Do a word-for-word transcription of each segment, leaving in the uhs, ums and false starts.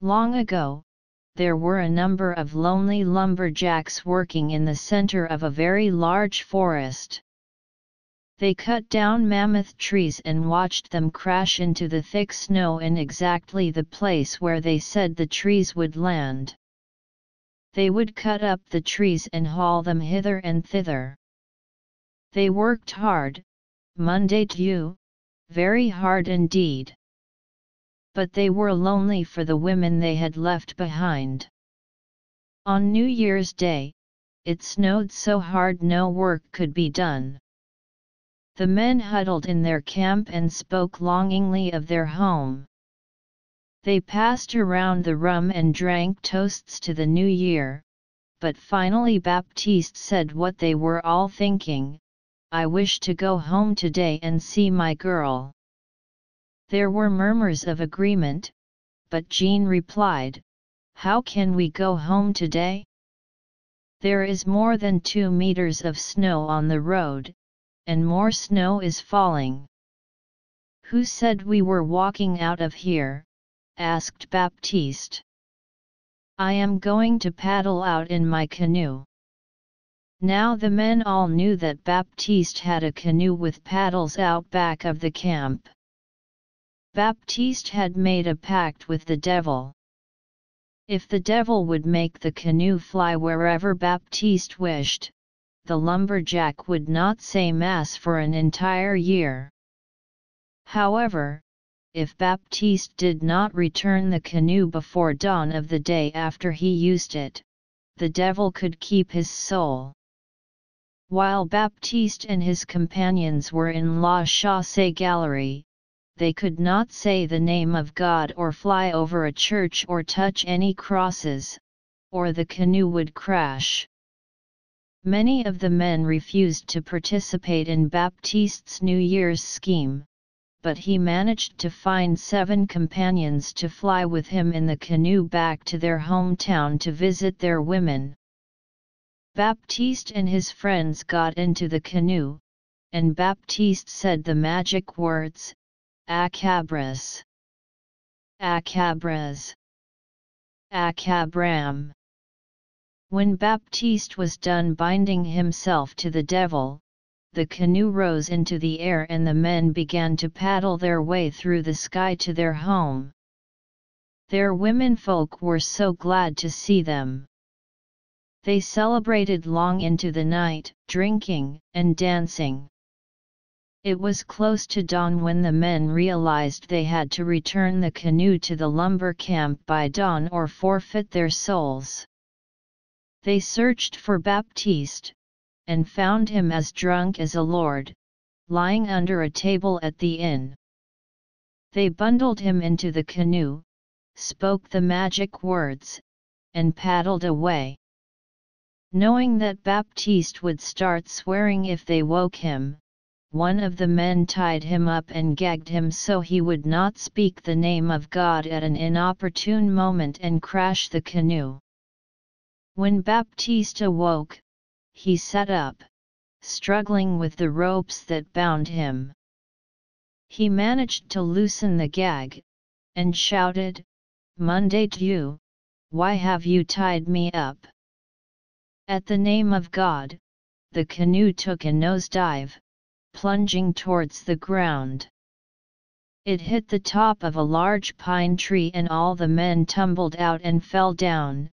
Long ago, there were a number of lonely lumberjacks working in the center of a very large forest. They cut down mammoth trees and watched them crash into the thick snow in exactly the place where they said the trees would land. They would cut up the trees and haul them hither and thither. They worked hard, Monday to you, very hard indeed. But they were lonely for the women they had left behind. On New Year's Day, it snowed so hard no work could be done. The men huddled in their camp and spoke longingly of their home. They passed around the rum and drank toasts to the new year, but finally Baptiste said what they were all thinking, "I wish to go home today and see my girl." There were murmurs of agreement, but Jean replied, "How can we go home today? There is more than two meters of snow on the road, and more snow is falling." "Who said we were walking out of here?" asked Baptiste. "I am going to paddle out in my canoe." Now the men all knew that Baptiste had a canoe with paddles out back of the camp. Baptiste had made a pact with the devil. If the devil would make the canoe fly wherever Baptiste wished, the lumberjack would not say mass for an entire year. However, if Baptiste did not return the canoe before dawn of the day after he used it, the devil could keep his soul. While Baptiste and his companions were in La Chasse Gallery, they could not say the name of God or fly over a church or touch any crosses, or the canoe would crash. Many of the men refused to participate in Baptiste's New Year's scheme, but he managed to find seven companions to fly with him in the canoe back to their hometown to visit their women. Baptiste and his friends got into the canoe, and Baptiste said the magic words, "Akabras, Akabras, Akabram." When Baptiste was done binding himself to the devil, the canoe rose into the air and the men began to paddle their way through the sky to their home. Their womenfolk were so glad to see them. They celebrated long into the night, drinking and dancing. It was close to dawn when the men realized they had to return the canoe to the lumber camp by dawn or forfeit their souls. They searched for Baptiste, and found him as drunk as a lord, lying under a table at the inn. They bundled him into the canoe, spoke the magic words, and paddled away. Knowing that Baptiste would start swearing if they woke him, one of the men tied him up and gagged him so he would not speak the name of God at an inopportune moment and crash the canoe. When Baptiste awoke, he sat up, struggling with the ropes that bound him. He managed to loosen the gag, and shouted, "Monday to you, why have you tied me up?" At the name of God, the canoe took a nosedive, plunging towards the ground. It hit the top of a large pine tree and all the men tumbled out and fell down,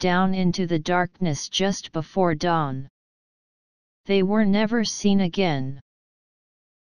down into the darkness just before dawn. They were never seen again.